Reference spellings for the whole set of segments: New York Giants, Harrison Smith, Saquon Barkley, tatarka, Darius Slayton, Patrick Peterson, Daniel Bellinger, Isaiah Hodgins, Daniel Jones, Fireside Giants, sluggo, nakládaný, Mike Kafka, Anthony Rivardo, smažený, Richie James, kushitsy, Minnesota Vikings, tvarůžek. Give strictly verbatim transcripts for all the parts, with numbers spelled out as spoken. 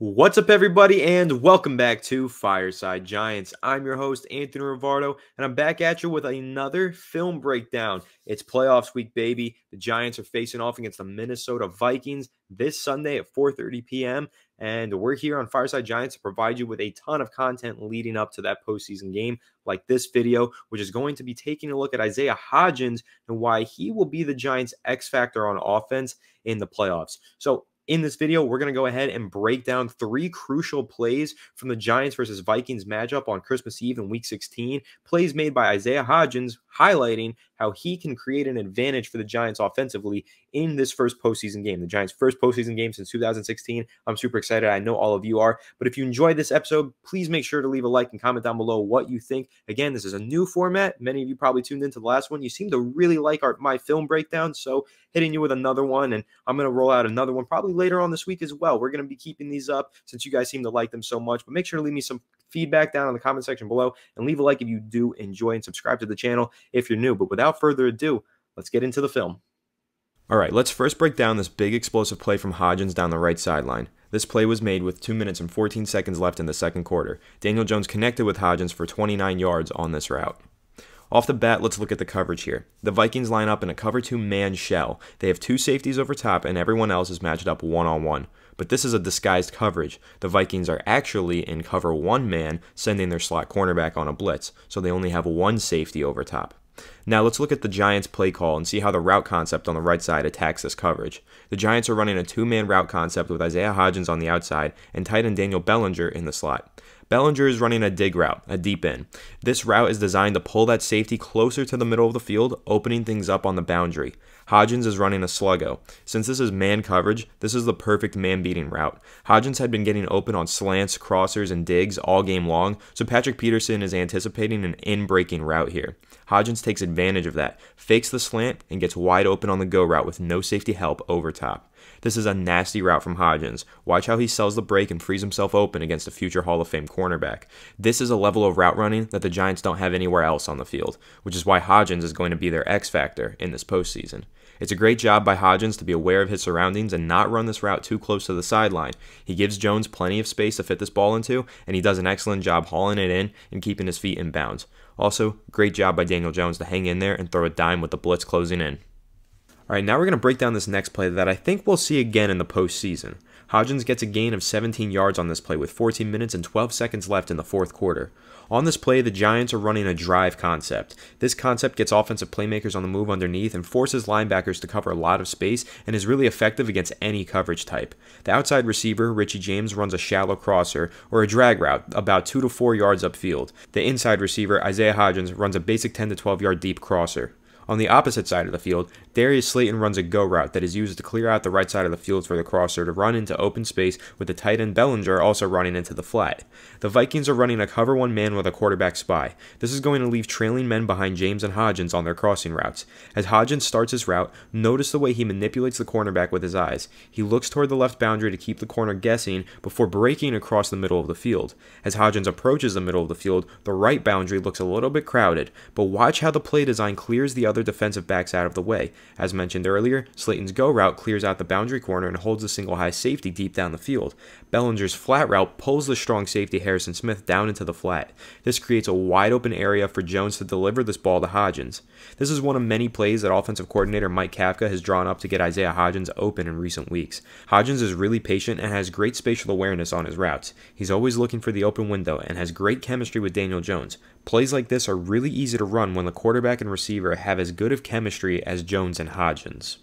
What's up, everybody, and welcome back to Fireside Giants. I'm your host, Anthony Rivardo, and I'm back at you with another film breakdown. It's playoffs week, baby. The Giants are facing off against the Minnesota Vikings this Sunday at four thirty p m, and we're here on Fireside Giants to provide you with a ton of content leading up to that postseason game, like this video, which is going to be taking a look at Isaiah Hodgins and why he will be the Giants' X factor on offense in the playoffs. So, in this video, we're going to go ahead and break down three crucial plays from the Giants versus Vikings matchup on Christmas Eve in Week sixteen, plays made by Isaiah Hodgins, highlighting how he can create an advantage for the Giants offensively in this first postseason game, the Giants' first postseason game since two thousand sixteen. I'm super excited. I know all of you are. But if you enjoyed this episode, please make sure to leave a like and comment down below what you think. Again, this is a new format. Many of you probably tuned into the last one. You seem to really like our my film breakdown, so hitting you with another one, and I'm going to roll out another one probably later on this week as well. We're going to be keeping these up since you guys seem to like them so much, but make sure to leave me some feedback down in the comment section below and leave a like if you do enjoy, and subscribe to the channel if you're new. But without further ado, let's get into the film. All right, let's first break down this big explosive play from Hodgins down the right sideline. This play was made with two minutes and fourteen seconds left in the second quarter. Daniel Jones connected with Hodgins for twenty-nine yards on this route. Off the bat, let's look at the coverage here. The Vikings line up in a cover two man shell. They have two safeties over top, and everyone else is matched up one-on-one. But this is a disguised coverage. The Vikings are actually in cover one man, sending their slot cornerback on a blitz, so they only have one safety over top. Now let's look at the Giants' play call and see how the route concept on the right side attacks this coverage. The Giants are running a two-man route concept with Isaiah Hodgins on the outside and tight end Daniel Bellinger in the slot. Bellinger is running a dig route, a deep end. This route is designed to pull that safety closer to the middle of the field, opening things up on the boundary. Hodgins is running a sluggo. Since this is man coverage, this is the perfect man-beating route. Hodgins had been getting open on slants, crossers, and digs all game long, so Patrick Peterson is anticipating an in-breaking route here. Hodgins takes advantage of that, fakes the slant, and gets wide open on the go route with no safety help over top. This is a nasty route from Hodgins. Watch how he sells the break and frees himself open against a future Hall of Fame cornerback. This is a level of route running that the Giants don't have anywhere else on the field, which is why Hodgins is going to be their X factor in this postseason. It's a great job by Hodgins to be aware of his surroundings and not run this route too close to the sideline. He gives Jones plenty of space to fit this ball into, and he does an excellent job hauling it in and keeping his feet in bounds. Also, great job by Daniel Jones to hang in there and throw a dime with the blitz closing in. All right, now we're going to break down this next play that I think we'll see again in the postseason. Hodgins gets a gain of seventeen yards on this play with fourteen minutes and twelve seconds left in the fourth quarter. On this play, the Giants are running a drive concept. This concept gets offensive playmakers on the move underneath and forces linebackers to cover a lot of space and is really effective against any coverage type. The outside receiver, Richie James, runs a shallow crosser or a drag route about two to four yards upfield. The inside receiver, Isaiah Hodgins, runs a basic ten to twelve yard deep crosser. On the opposite side of the field, Darius Slayton runs a go route that is used to clear out the right side of the field for the crosser to run into open space, with the tight end Bellinger also running into the flat. The Vikings are running a cover one man with a quarterback spy. This is going to leave trailing men behind James and Hodgins on their crossing routes. As Hodgins starts his route, notice the way he manipulates the cornerback with his eyes. He looks toward the left boundary to keep the corner guessing before breaking across the middle of the field. As Hodgins approaches the middle of the field, the right boundary looks a little bit crowded, but watch how the play design clears the other defensive backs out of the way. As mentioned earlier, Slayton's go route clears out the boundary corner and holds a single high safety deep down the field. Bellinger's flat route pulls the strong safety Harrison Smith down into the flat. This creates a wide open area for Jones to deliver this ball to Hodgins. This is one of many plays that offensive coordinator Mike Kafka has drawn up to get Isaiah Hodgins open in recent weeks. Hodgins is really patient and has great spatial awareness on his routes. He's always looking for the open window and has great chemistry with Daniel Jones. Plays like this are really easy to run when the quarterback and receiver have as good of chemistry as Jones and Hodgins.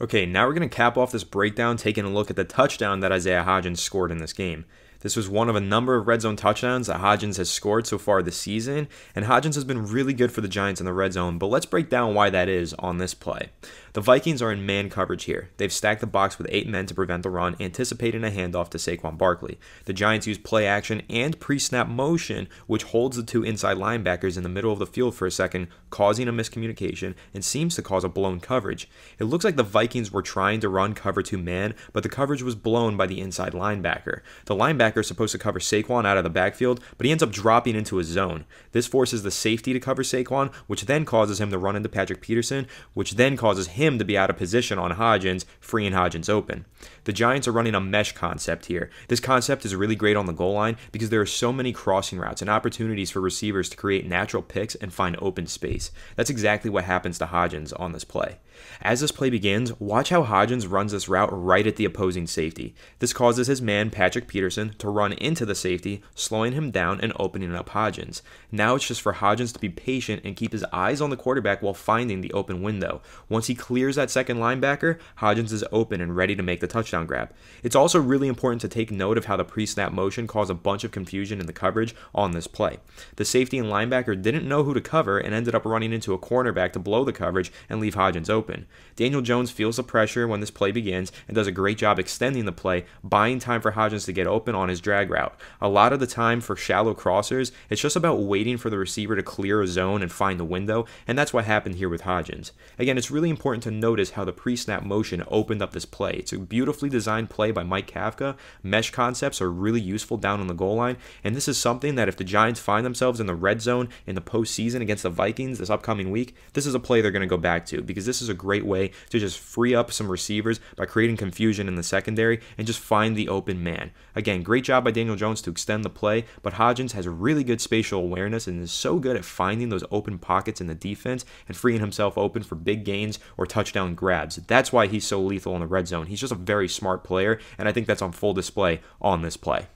Okay, now we're going to cap off this breakdown taking a look at the touchdown that Isaiah Hodgins scored in this game. This was one of a number of red zone touchdowns that Hodgins has scored so far this season, and Hodgins has been really good for the Giants in the red zone, but let's break down why that is on this play. The Vikings are in man coverage here. They've stacked the box with eight men to prevent the run, anticipating a handoff to Saquon Barkley. The Giants use play action and pre-snap motion, which holds the two inside linebackers in the middle of the field for a second, causing a miscommunication and seems to cause a blown coverage. It looks like the Vikings were trying to run cover two man, but the coverage was blown by the inside linebacker. The linebacker linebacker is supposed to cover Saquon out of the backfield, but he ends up dropping into a zone. This forces the safety to cover Saquon, which then causes him to run into Patrick Peterson, which then causes him to be out of position on Hodgins, freeing Hodgins open. The Giants are running a mesh concept here. This concept is really great on the goal line because there are so many crossing routes and opportunities for receivers to create natural picks and find open space. That's exactly what happens to Hodgins on this play. As this play begins, watch how Hodgins runs this route right at the opposing safety. This causes his man, Patrick Peterson, to run into the safety, slowing him down and opening up Hodgins. Now it's just for Hodgins to be patient and keep his eyes on the quarterback while finding the open window. Once he clears that second linebacker, Hodgins is open and ready to make the touchdown grab. It's also really important to take note of how the pre-snap motion caused a bunch of confusion in the coverage on this play. The safety and linebacker didn't know who to cover and ended up running into a cornerback to blow the coverage and leave Hodgins open. Daniel Jones feels the pressure when this play begins and does a great job extending the play, buying time for Hodgins to get open on his drag route. A lot of the time for shallow crossers, it's just about waiting for the receiver to clear a zone and find the window, and that's what happened here with Hodgins. Again, it's really important to notice how the pre-snap motion opened up this play. It's a beautifully designed play by Mike Kafka. Mesh concepts are really useful down on the goal line, and this is something that if the Giants find themselves in the red zone in the postseason against the Vikings this upcoming week, this is a play they're going to go back to because this is a great way to just free up some receivers by creating confusion in the secondary and just find the open man. Again, great job by Daniel Jones to extend the play, but Hodgins has really good spatial awareness and is so good at finding those open pockets in the defense and freeing himself open for big gains or touchdown grabs. That's why he's so lethal in the red zone. He's just a very smart player, and I think that's on full display on this play.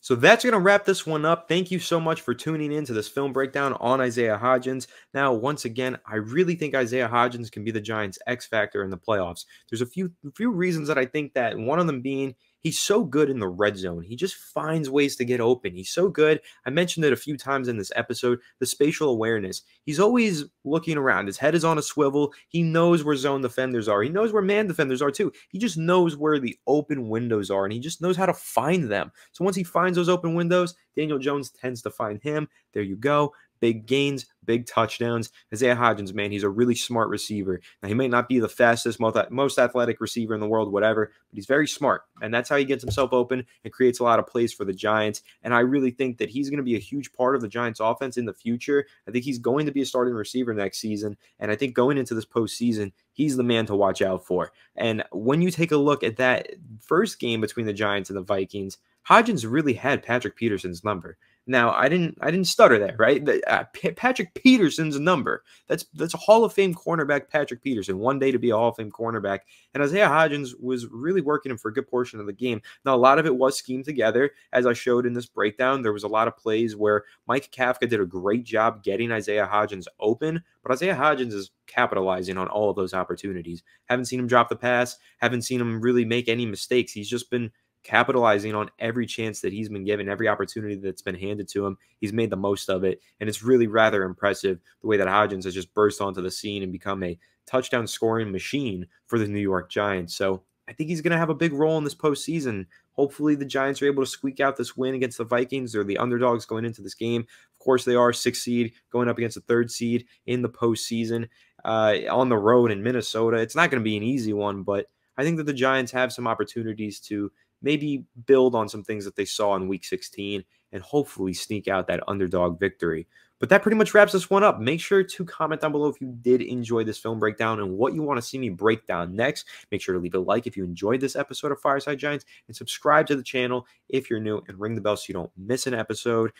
So that's going to wrap this one up. Thank you so much for tuning in to this film breakdown on Isaiah Hodgins. Now, once again, I really think Isaiah Hodgins can be the Giants' X factor in the playoffs. There's a few, few reasons that I think that, one of them being he's so good in the red zone. He just finds ways to get open. He's so good. I mentioned it a few times in this episode, the spatial awareness. He's always looking around. His head is on a swivel. He knows where zone defenders are. He knows where man defenders are too. He just knows where the open windows are, and he just knows how to find them. So once he finds those open windows, Daniel Jones tends to find him. There you go. Big gains, big touchdowns. Isaiah Hodgins, man, he's a really smart receiver. Now, he might not be the fastest, most athletic receiver in the world, whatever, but he's very smart, and that's how he gets himself open and creates a lot of plays for the Giants, and I really think that he's going to be a huge part of the Giants' offense in the future. I think he's going to be a starting receiver next season, and I think going into this postseason, he's the man to watch out for. And when you take a look at that first game between the Giants and the Vikings, Hodgins really had Patrick Peterson's number. Now, I didn't I didn't stutter there, right? The, uh, Patrick Peterson's number. That's that's a Hall of Fame cornerback, Patrick Peterson, one day to be a Hall of Fame cornerback. And Isaiah Hodgins was really working him for a good portion of the game. Now, a lot of it was schemed together. As I showed in this breakdown, there was a lot of plays where Mike Kafka did a great job getting Isaiah Hodgins open, but Isaiah Hodgins is capitalizing on all of those opportunities. Haven't seen him drop the pass. Haven't seen him really make any mistakes. He's just been capitalizing on every chance that he's been given, every opportunity that's been handed to him. He's made the most of it, and it's really rather impressive the way that Hodgins has just burst onto the scene and become a touchdown scoring machine for the New York Giants. So I think he's going to have a big role in this postseason. Hopefully the Giants are able to squeak out this win against the Vikings. They're the underdogs going into this game. Of course, they are sixth seed going up against the third seed in the postseason uh, on the road in Minnesota. It's not going to be an easy one, but I think that the Giants have some opportunities to maybe build on some things that they saw in week sixteen and hopefully sneak out that underdog victory. But that pretty much wraps this one up. Make sure to comment down below if you did enjoy this film breakdown and what you want to see me break down next. Make sure to leave a like if you enjoyed this episode of Fireside Giants, and subscribe to the channel if you're new, and ring the bell so you don't miss an episode.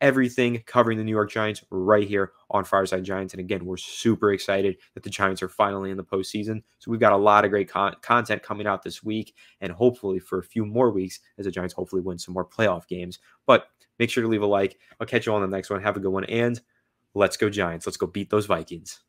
Everything covering the New York Giants right here on Fireside Giants. And again, we're super excited that the Giants are finally in the postseason. So we've got a lot of great con content coming out this week, and hopefully for a few more weeks as the Giants hopefully win some more playoff games. But make sure to leave a like. I'll catch you on the next one. Have a good one, and let's go Giants. Let's go beat those Vikings.